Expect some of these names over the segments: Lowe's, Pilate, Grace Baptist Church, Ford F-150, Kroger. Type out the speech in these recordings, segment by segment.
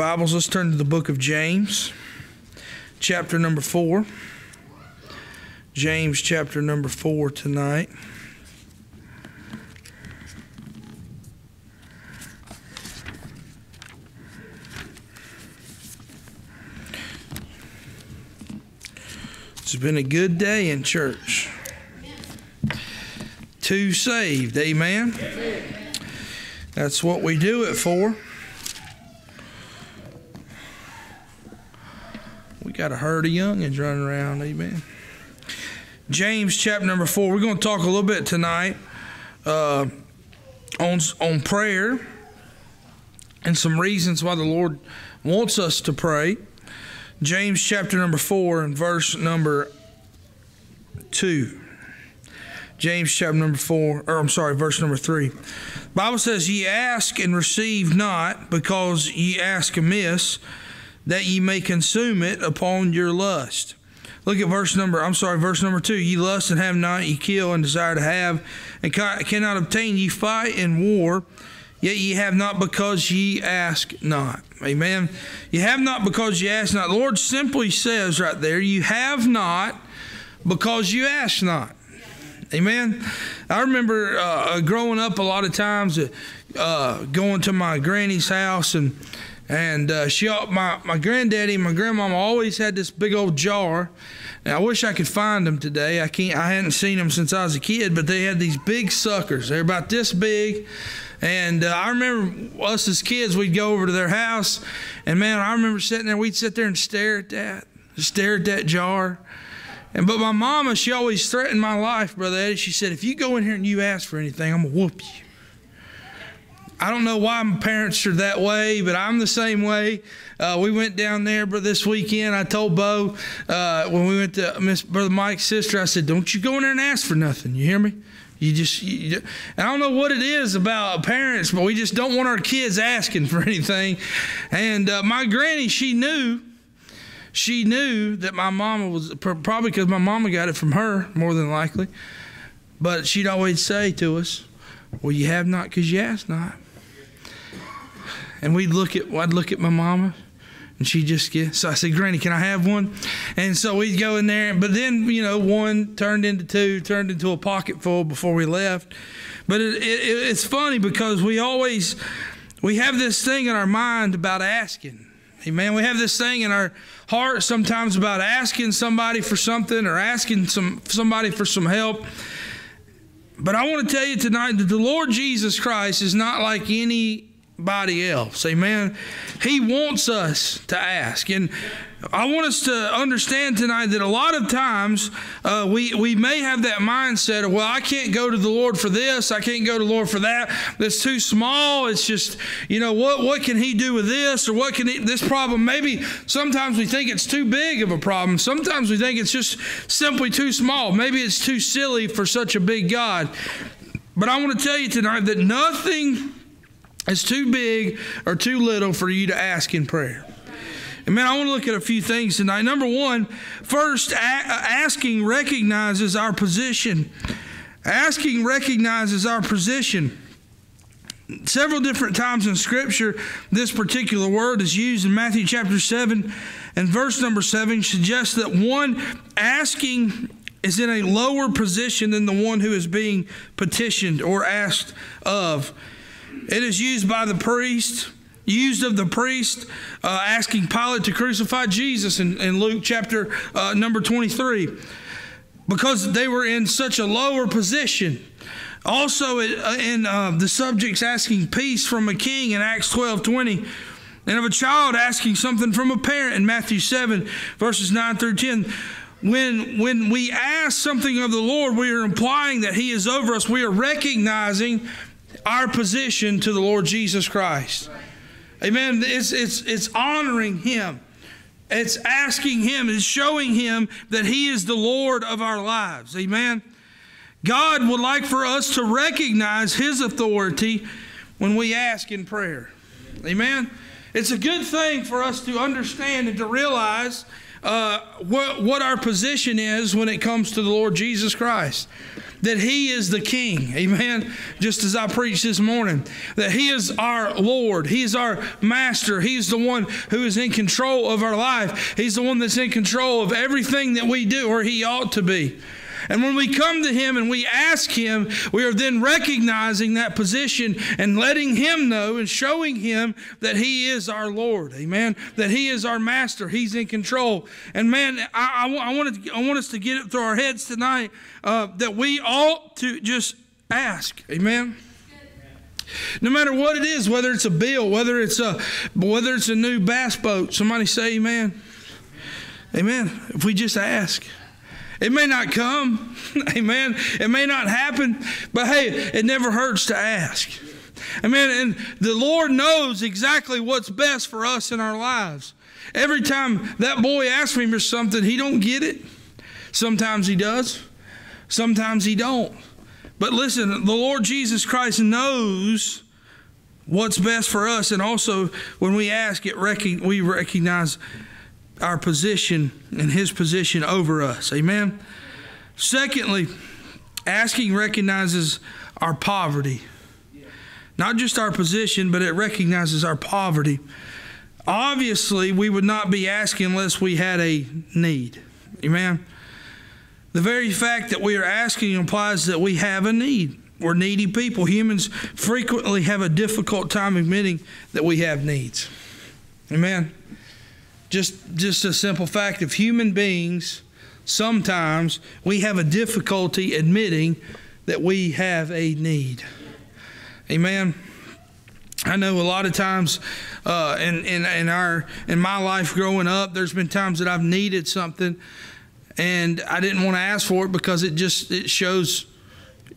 Bibles, let's turn to the book of James, chapter number 4. James chapter number 4 tonight. It's been a good day in church. Two saved, amen? Amen. That's what we do it for. We got a herd of youngins running around, amen. James chapter number 4. We're going to talk a little bit tonight on prayer and some reasons why the Lord wants us to pray. James chapter number 4 and verse number 2. James chapter number 4, or I'm sorry, verse number 3. The Bible says, "Ye ask and receive not, because ye ask amiss, that ye may consume it upon your lust." Look at verse number 2. "Ye lust and have not, ye kill and desire to have, and cannot obtain, ye fight and war, yet ye have not because ye ask not." Amen. You have not because you ask not. The Lord simply says right there, you have not because you ask not. Amen. I remember growing up a lot of times going to my granny's house, and my granddaddy and my grandmama always had this big old jar. Now, I wish I could find them today. I hadn't seen them since I was a kid, but they had these big suckers. They're about this big. And I remember us as kids, we'd go over to their house, and man, I remember sitting there, we'd sit there and stare at that jar. But my mama, she always threatened my life, Brother Eddie. She said, "If you go in here and you ask for anything, I'm going to whoop you." I don't know why my parents are that way, but I'm the same way. We went down there, brother, this weekend. I told Bo, when we went to Brother Mike's sister, I said, "Don't you go in there and ask for nothing. You hear me? You just, I don't know what it is about parents, but we just don't want our kids asking for anything." And my granny, she knew that my mama was, probably because my mama got it from her, more than likely. But she'd always say to us, "Well, you have not because you ask not." And I'd look at my mama, and she'd just get. So I said, "Granny, can I have one?" And so we'd go in there. But then, one turned into two, turned into a pocket full before we left. But it's funny because we have this thing in our mind about asking. Amen. We have this thing in our heart sometimes about asking somebody for something or asking somebody for some help. But I want to tell you tonight that the Lord Jesus Christ is not like anybody else. Amen. He wants us to ask. And I want us to understand tonight that a lot of times we may have that mindset of, well, I can't go to the Lord for this. I can't go to the Lord for that. That's too small. It's just, what can he do with this? Or what can this problem? Maybe sometimes we think it's too big of a problem. Sometimes we think it's just simply too small. Maybe it's too silly for such a big God. But I want to tell you tonight that nothing is too big or too little for you to ask in prayer. And man, I want to look at a few things tonight. Number one, first, asking recognizes our position. Asking recognizes our position. Several different times in Scripture, this particular word is used. In Matthew chapter 7 and verse number 7 suggests that one asking is in a lower position than the one who is being petitioned or asked of. It is used by the priest, used of the priest asking Pilate to crucify Jesus in Luke chapter number 23, because they were in such a lower position. Also in the subjects asking peace from a king in Acts 12:20, and of a child asking something from a parent in Matthew 7 verses 9 through 10. When we ask something of the Lord, we are implying that he is over us. We are recognizing our position to the Lord Jesus Christ. Amen. It's honoring him. It's asking him. It's showing him that he is the Lord of our lives. Amen. God would like for us to recognize his authority when we ask in prayer. Amen. It's a good thing for us to understand and to realize what our position is when it comes to the Lord Jesus Christ. that He is the King. Amen. Just as I preached this morning, that He is our Lord. He's our Master. He's the one who is in control of our life. He's the one that's in control of everything that we do, or He ought to be. And when we come to Him and we ask Him, we are then recognizing that position and letting Him know and showing Him that He is our Lord. Amen. That He is our Master. He's in control. And man, I want us to get it through our heads tonight that we ought to just ask. Amen. No matter what it is, whether it's a bill, whether it's a new bass boat, somebody say amen. Amen. If we just ask. It may not come, amen. It may not happen, but hey, it never hurts to ask. Amen, and the Lord knows exactly what's best for us in our lives. Every time that boy asks me for something, he don't get it. Sometimes he does, sometimes he don't. But listen, the Lord Jesus Christ knows what's best for us, and also when we ask, we recognize our position and His position over us. Amen. Secondly, asking recognizes our poverty. Not just our position, but it recognizes our poverty. Obviously, we would not be asking unless we had a need. Amen. The very fact that we are asking implies that we have a need. We're needy people. Humans frequently have a difficult time admitting that we have needs. Amen. Just a simple fact of human beings, sometimes we have a difficulty admitting that we have a need. Amen. I know a lot of times in my life growing up, there's been times that I've needed something and I didn't want to ask for it because it shows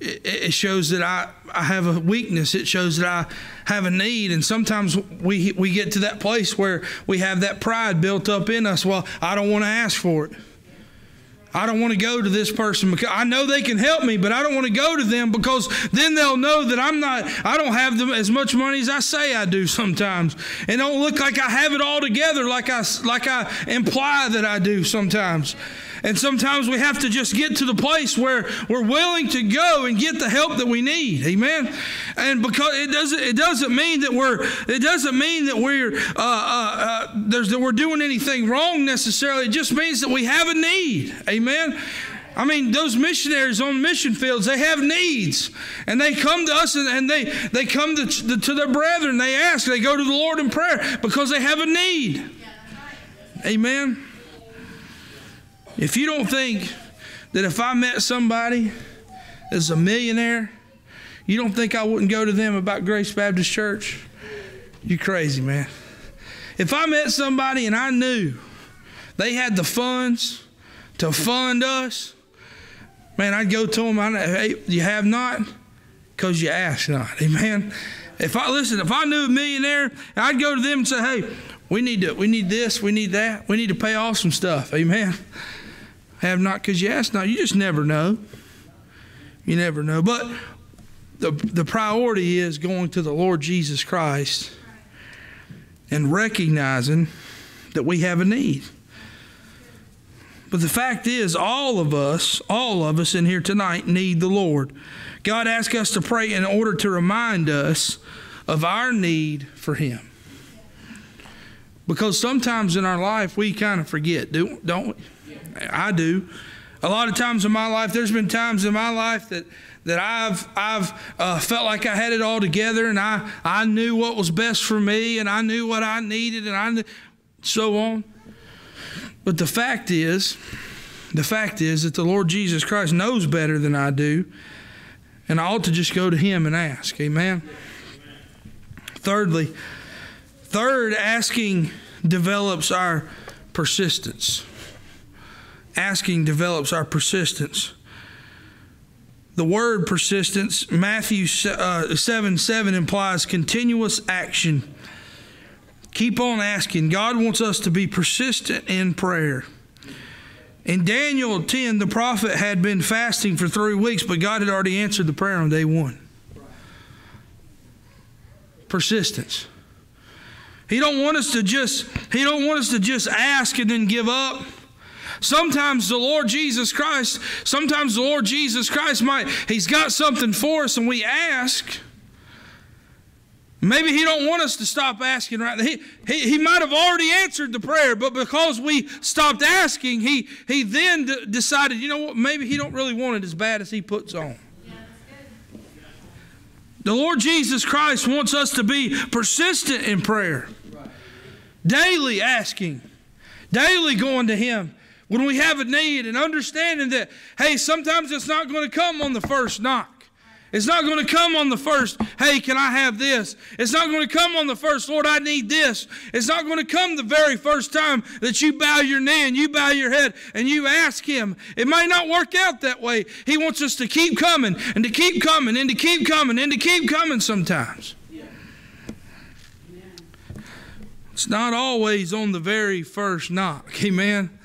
that I have a weakness. It shows that I have a need. And sometimes we get to that place where we have that pride built up in us. Well, I don't want to ask for it. I don't want to go to this person because I know they can help me, but I don't want to go to them because then they'll know that I don't have them as much money as I say I do sometimes. And don't look like I have it all together like I imply that I do sometimes. And sometimes we have to just get to the place where we're willing to go and get the help that we need. Amen. And because it doesn't mean that we're doing anything wrong necessarily. It just means that we have a need. Amen. I mean, those missionaries on mission fields, they have needs. And they come to us and they come to their brethren. They ask. They go to the Lord in prayer because they have a need. Amen. If you don't think that if I met somebody that's a millionaire, you don't think I wouldn't go to them about Grace Baptist Church? You're crazy, man. If I met somebody and I knew they had the funds to fund us, man, I'd go to them. Hey, you have not because you ask not. Amen. If I knew a millionaire, I'd go to them and say, hey, we need this, we need that, we need to pay off some stuff. Amen. Have not because you ask not. You just never know. You never know. But the priority is going to the Lord Jesus Christ and recognizing that we have a need. But the fact is, all of us in here tonight need the Lord. God asked us to pray in order to remind us of our need for Him. Because sometimes in our life, we kind of forget, don't we? I do. A lot of times in my life, there's been times in my life that I've felt like I had it all together and I knew what was best for me and I knew what I needed and so on. But the fact is that the Lord Jesus Christ knows better than I do, and I ought to just go to Him and ask. Amen. Third, asking develops our persistence. Asking develops our persistence. The word persistence, Matthew 7:7, implies continuous action. Keep on asking. God wants us to be persistent in prayer. In Daniel 10, the prophet had been fasting for 3 weeks, but God had already answered the prayer on day one. Persistence. He don't want us to just ask and then give up. Sometimes the Lord Jesus Christ, He's got something for us and we ask. Maybe He don't want us to stop asking right now. He might have already answered the prayer, but because we stopped asking, he then decided, you know what, maybe He don't really want it as bad as He puts on. The Lord Jesus Christ wants us to be persistent in prayer. Daily asking. Daily going to Him when we have a need and understanding that, hey, sometimes it's not going to come on the first knock. It's not going to come on the first, hey, can I have this? It's not going to come on the first, Lord, I need this. It's not going to come the very first time that you bow your knee and you bow your head and you ask Him. It may not work out that way. He wants us to keep coming and to keep coming and to keep coming and to keep coming sometimes. Yeah. Yeah. It's not always on the very first knock. Amen.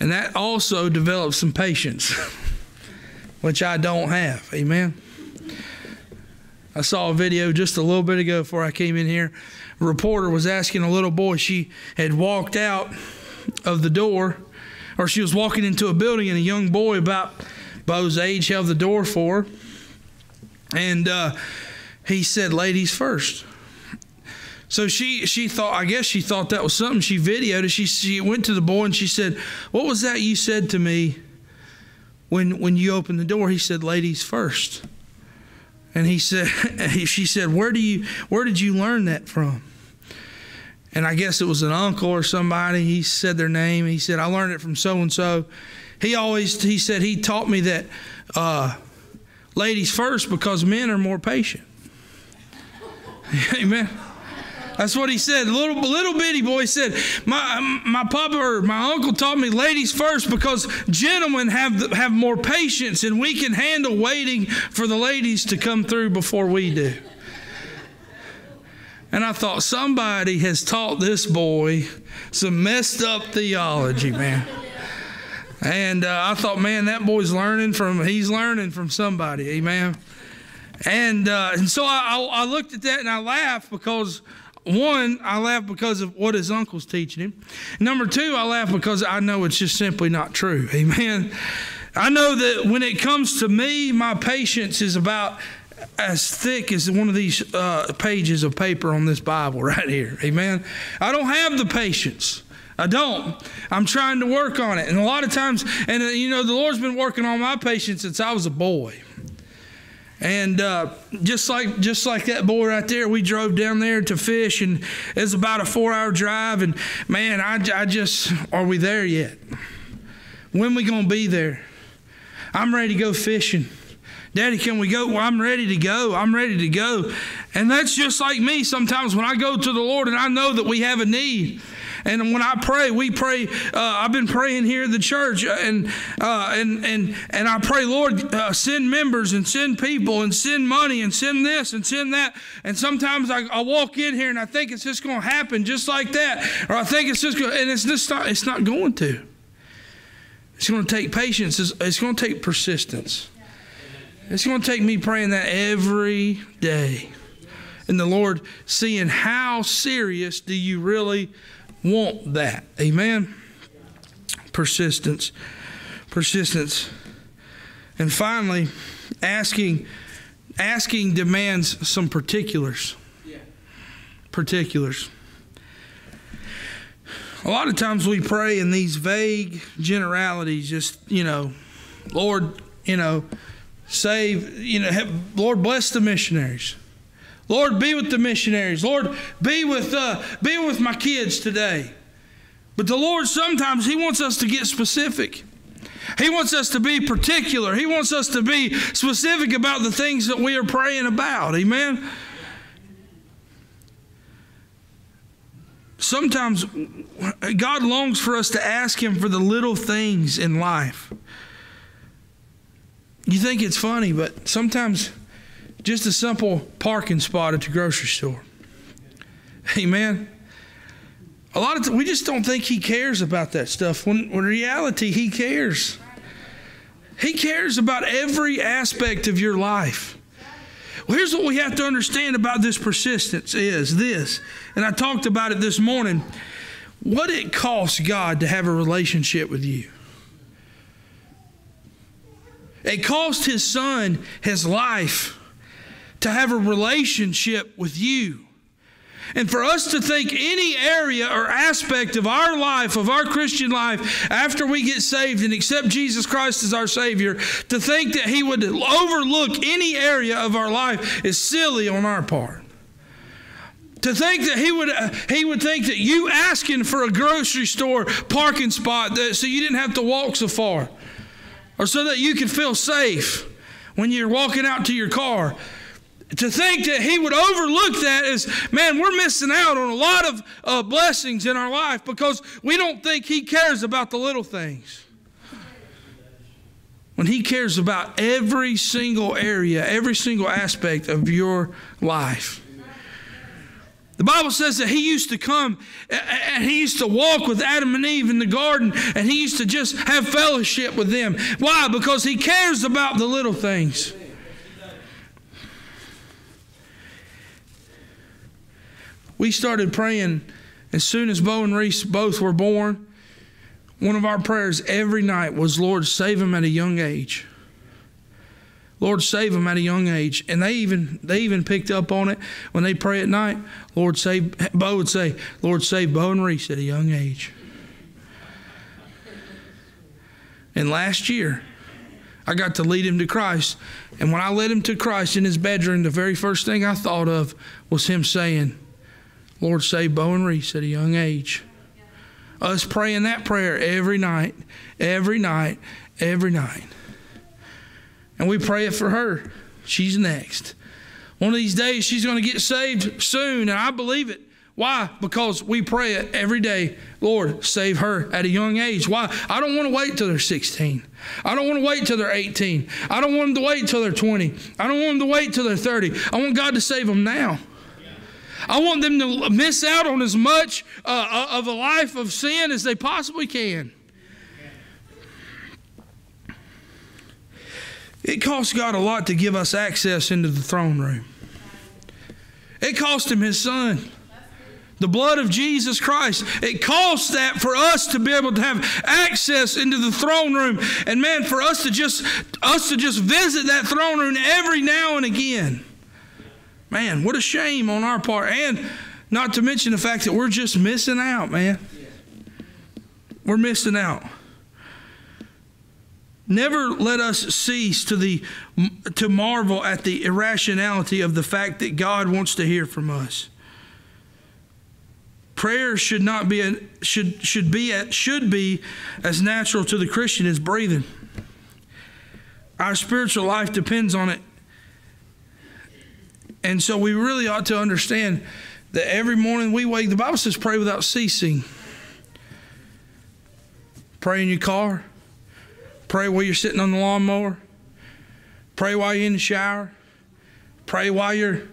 And that also develops some patience. Which I don't have. Amen. I saw a video just a little bit ago before I came in here. A reporter was asking a little boy, she had walked out of the door, or she was walking into a building, and a young boy about Bo's age held the door for her. And he said, ladies first. So she thought, I guess she thought that was something. She videoed it. She went to the boy and she said, what was that you said to me? When you opened the door, he said, ladies first. And he said, she said, where did you learn that from? And I guess it was an uncle or somebody. He said their name. He said, I learned it from so-and-so. He said, he taught me that ladies first because men are more patient. Amen. That's what he said. Little bitty boy said, my papa or my uncle taught me ladies first because gentlemen have more patience and we can handle waiting for the ladies to come through before we do. And I thought, somebody has taught this boy some messed up theology, man. And I thought, man, that boy's learning from, he's learning from somebody, amen. And so I looked at that and I laughed because, one, I laugh because of what his uncle's teaching him. Number two, I laugh because I know it's just simply not true. Amen. I know that when it comes to me, my patience is about as thick as one of these pages of paper on this Bible right here. Amen. I don't have the patience. I don't. I'm trying to work on it. And a lot of times, and you know, the Lord's been working on my patience since I was a boy. And just like that boy right there, we drove down there to fish, and it's about a 4-hour drive. And man, I just, are we there yet? When we gonna be there? I'm ready to go fishing. Daddy, can we go? Well, I'm ready to go. I'm ready to go. And that's just like me sometimes when I go to the Lord and I know that we have a need. And when I pray, we pray. I've been praying here at the church, and I pray, Lord, send members and send people and send money and send this and send that. And sometimes I walk in here and I think it's just going to happen just like that, or I think it's just, and it's just not. It's not going to. It's going to take patience. It's going to take persistence. It's going to take me praying that every day, and the Lord seeing how serious do you really want that. Amen. Persistence. Persistence. And finally, asking. Asking demands some particulars. Yeah. Particulars. A lot of times we pray in these vague generalities, just, you know, Lord, you know, save, you know, Lord, bless the missionaries. Lord, be with the missionaries. Lord, be with my kids today. But the Lord sometimes, He wants us to get specific. He wants us to be particular. He wants us to be specific about the things that we are praying about. Amen? Sometimes God longs for us to ask Him for the little things in life. You think it's funny, but sometimes just a simple parking spot at the grocery store. Amen. A lot of times we just don't think He cares about that stuff, when in reality He cares. He cares about every aspect of your life. Well, here's what we have to understand about this persistence is this, and I talked about it this morning. What it costs God to have a relationship with you. It cost His Son, His life, to have a relationship with you. And for us to think any area or aspect of our life, of our Christian life, after we get saved and accept Jesus Christ as our Savior, to think that He would overlook any area of our life is silly on our part. To think that he would think that you asking for a grocery store parking spot that, so you didn't have to walk so far, or so that you could feel safe when you're walking out to your car. To think that He would overlook that is, man, we're missing out on a lot of blessings in our life because we don't think He cares about the little things. When He cares about every single area, every single aspect of your life. The Bible says that He used to come and He used to walk with Adam and Eve in the garden, and He used to just have fellowship with them. Why? Because He cares about the little things. We started praying as soon as Bo and Reese both were born. One of our prayers every night was, Lord, save them at a young age. Lord, save them at a young age. And they even picked up on it when they pray at night. Lord, save, Bo would say, Lord, save Bo and Reese at a young age. And last year, I got to lead him to Christ. And when I led him to Christ in his bedroom, the very first thing I thought of was him saying, Lord, save Bo and Reese at a young age. Us praying that prayer every night, every night, every night. And we pray it for her. She's next. One of these days, she's going to get saved soon, and I believe it. Why? Because we pray it every day. Lord, save her at a young age. Why? I don't want to wait till they're 16. I don't want to wait till they're 18. I don't want them to wait till they're 20. I don't want them to wait till they're 30. I want God to save them now. I want them to miss out on as much of a life of sin as they possibly can. It cost God a lot to give us access into the throne room. It cost Him His Son. The blood of Jesus Christ. It cost that for us to be able to have access into the throne room. And man, for us to just visit that throne room every now and again. Man, what a shame on our part. And not to mention the fact that we're just missing out, man. We're missing out. Never let us cease to marvel at the irrationality of the fact that God wants to hear from us. Prayer should not be should be as natural to the Christian as breathing. Our spiritual life depends on it, and so we really ought to understand that every morning we wake. The Bible says, "Pray without ceasing." Pray in your car. Pray while you're sitting on the lawnmower. Pray while you're in the shower. Pray while you're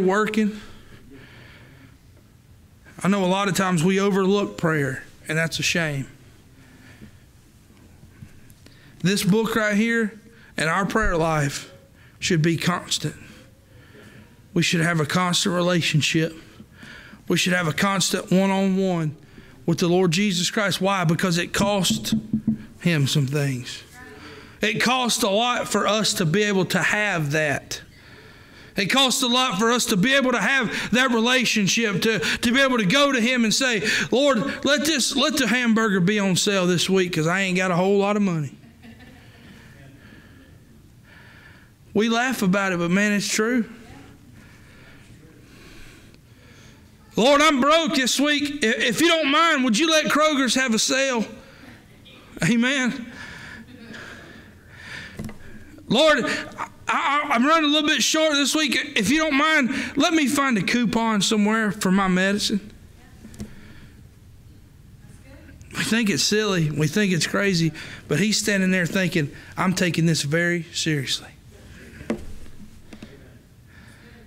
working. I know a lot of times we overlook prayer, and that's a shame. This book right here and our prayer life should be constant. We should have a constant relationship. We should have a constant one-on-one with the Lord Jesus Christ. Why? Because it costs Him some things. It costs a lot for us to be able to have that. It costs a lot for us to be able to have that relationship, to be able to go to Him and say, Lord, let the hamburger be on sale this week because I ain't got a whole lot of money. We laugh about it, but man, it's true. Lord, I'm broke this week. If you don't mind, would you let Kroger's have a sale? Amen. Lord, I'm running a little bit short this week. If you don't mind, let me find a coupon somewhere for my medicine. We think it's silly. We think it's crazy. But He's standing there thinking, I'm taking this very seriously.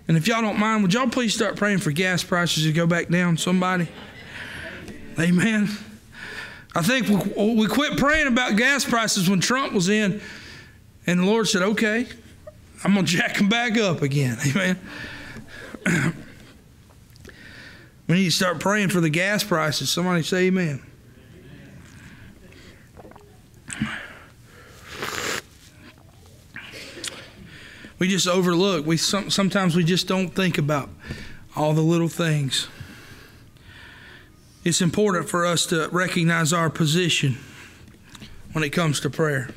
And if y'all don't mind, would y'all please start praying for gas prices to go back down, somebody? Amen. I think we quit praying about gas prices when Trump was in, and the Lord said, okay, I'm going to jack them back up again. Amen. We need to start praying for the gas prices. Somebody say amen. We just overlook. Sometimes we just don't think about all the little things. It's important for us to recognize our position when it comes to prayer.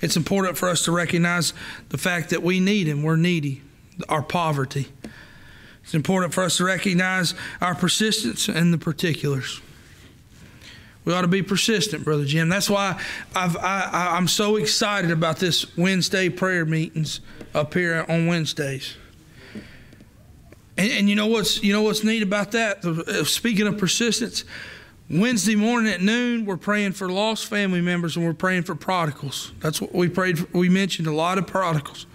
It's important for us to recognize the fact that we need Him. We're needy, our poverty. It's important for us to recognize our persistence and the particulars. We ought to be persistent, Brother Jim. That's why I'm so excited about this Wednesday prayer meetings up here on Wednesdays. And you know what's neat about that? Speaking of persistence, Wednesday morning at noon, we're praying for lost family members and we're praying for prodigals. That's what we prayed for. We mentioned a lot of prodigals.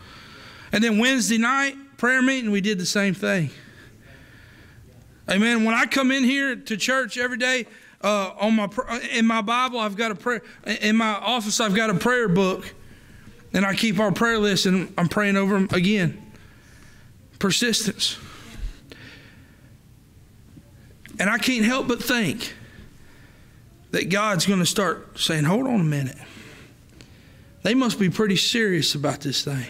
And then Wednesday night, prayer meeting, we did the same thing. Amen. When I come in here to church every day, in my Bible, I've got a prayer. In my office, I've got a prayer book, and I keep our prayer list, and I'm praying over them again. Persistence. And I can't help but think that God's going to start saying, hold on a minute. They must be pretty serious about this thing.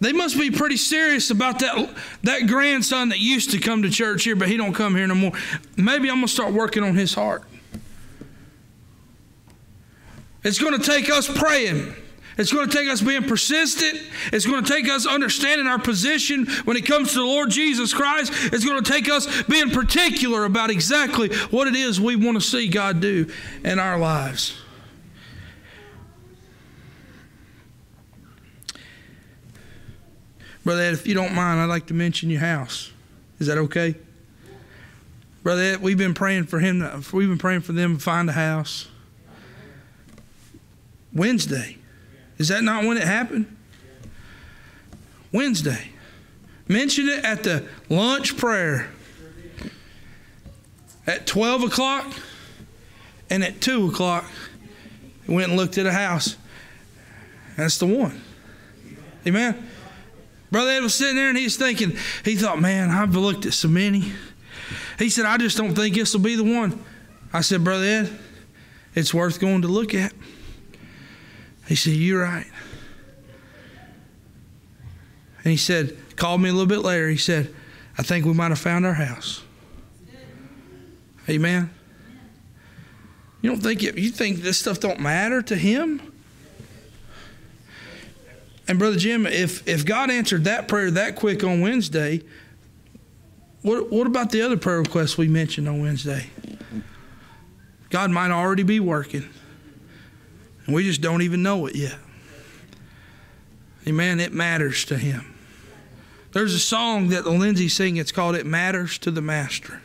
They must be pretty serious about that grandson that used to come to church here, but he don't come here no more. Maybe I'm going to start working on his heart. It's going to take us praying. It's going to take us being persistent. It's going to take us understanding our position when it comes to the Lord Jesus Christ. It's going to take us being particular about exactly what it is we want to see God do in our lives. Brother Ed, if you don't mind, I'd like to mention your house. Is that okay? Brother Ed, we've been praying for him. We've been praying for them to find a house. Wednesday. Is that not when it happened? Wednesday. Mention it at the lunch prayer. At 12 o'clock and at 2 o'clock, we went and looked at a house. That's the one. Amen. Brother Ed was sitting there and he's thinking, he thought, man, I've looked at so many. He said, I just don't think this will be the one. I said, Brother Ed, it's worth going to look at. He said, you're right. And he said, called me a little bit later. He said, I think we might have found our house. Amen. You don't think it, you think this stuff don't matter to him? And Brother Jim, if God answered that prayer that quick on Wednesday, what about the other prayer requests we mentioned on Wednesday? God might already be working, and we just don't even know it yet. Amen, it matters to Him. There's a song that the Lindsay sing, it's called It Matters to the Master,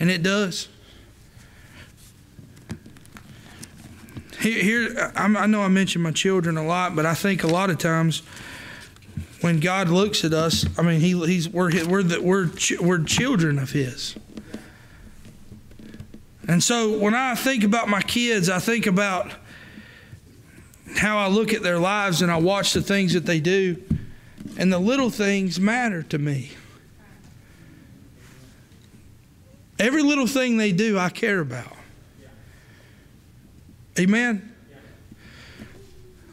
and it does. Here, I know I mention my children a lot, but I think a lot of times when God looks at us, I mean, we're children of His. And so when I think about my kids, I think about how I look at their lives and I watch the things that they do, and the little things matter to me. Every little thing they do, I care about. Amen.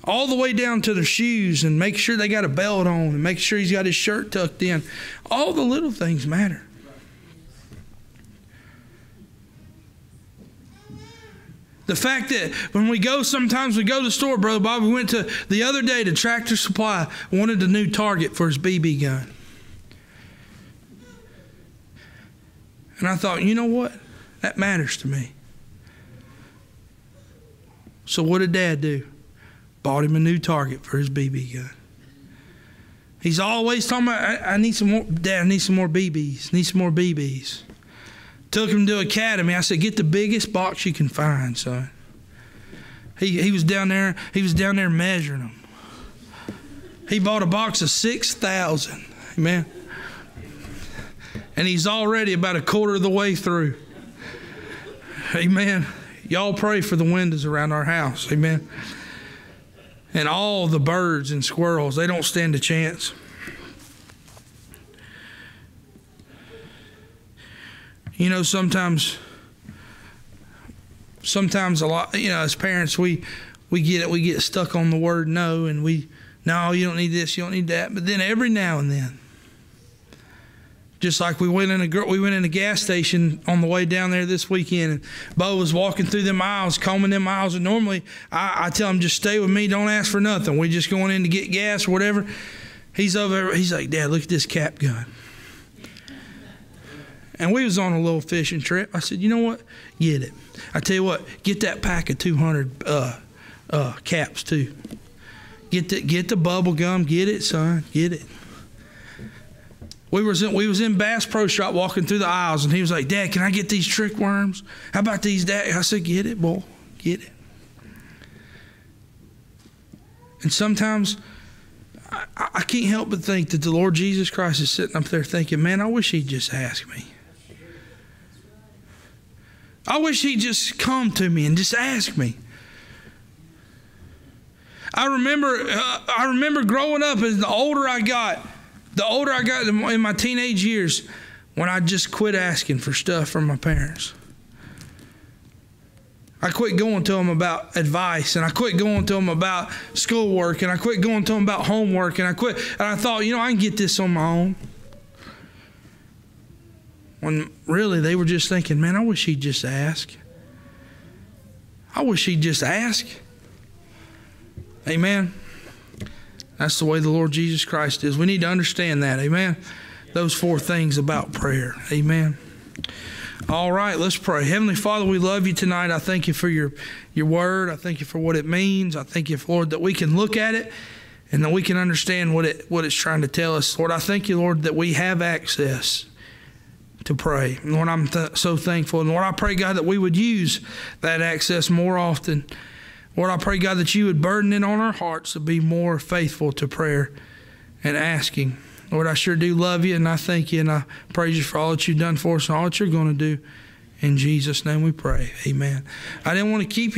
All the way down to their shoes, and make sure they got a belt on, and make sure he's got his shirt tucked in. All the little things matter. The fact that when we go, sometimes we go to the store, Brother Bob, we went to the other day to Tractor Supply, wanted a new target for his BB gun. And I thought, you know what? That matters to me. So what did Dad do? Bought him a new target for his BB gun. He's always talking about, I need some more, Dad, I need some more BBs, need some more BBs. Took him to Academy. I said, get the biggest box you can find, son. He was down there measuring them. He bought a box of 6,000, amen. And he's already about a quarter of the way through, amen. Y'all pray for the windows around our house, amen. And all the birds and squirrels, they don't stand a chance. You know, sometimes a lot, you know, as parents, we get stuck on the word no, and no, you don't need this, you don't need that. But then every now and then, just like we went in a gas station on the way down there this weekend, and Bo was walking through them aisles, combing them aisles, and normally I tell him, just stay with me, don't ask for nothing. We're just going in to get gas or whatever. He's over, he's like, Dad, look at this cap gun. And we was on a little fishing trip. I said, you know what? Get it. I tell you what, get that pack of 200 caps too. Get the bubble gum. Get it, son. Get it. We was in Bass Pro Shop walking through the aisles, and he was like, Dad, can I get these trick worms? How about these, Dad? I said, get it, boy. Get it. And sometimes I can't help but think that the Lord Jesus Christ is sitting up there thinking, man, I wish he'd just ask me. I wish he'd just come to me and just ask me. I remember growing up, as the older I got in my teenage years, when I just quit asking for stuff from my parents. I quit going to them about advice, and I quit going to them about schoolwork, and I quit going to them about homework, and I thought, you know, I can get this on my own. When really they were just thinking, man, I wish he'd just ask. I wish he'd just ask. Amen. That's the way the Lord Jesus Christ is. We need to understand that. Amen. Those four things about prayer. Amen. All right, let's pray. Heavenly Father, we love you tonight. I thank you for your word. I thank you for what it means. I thank you, Lord, that we can look at it and that we can understand what it's trying to tell us. Lord, I thank you, Lord, that we have access to pray. Lord, I'm so thankful. And Lord, I pray, God, that we would use that access more often. Lord, I pray, God, that you would burden it on our hearts to be more faithful to prayer and asking. Lord, I sure do love you, and I thank you, and I praise you for all that you've done for us and all that you're going to do. In Jesus' name we pray. Amen. I didn't want to keep you.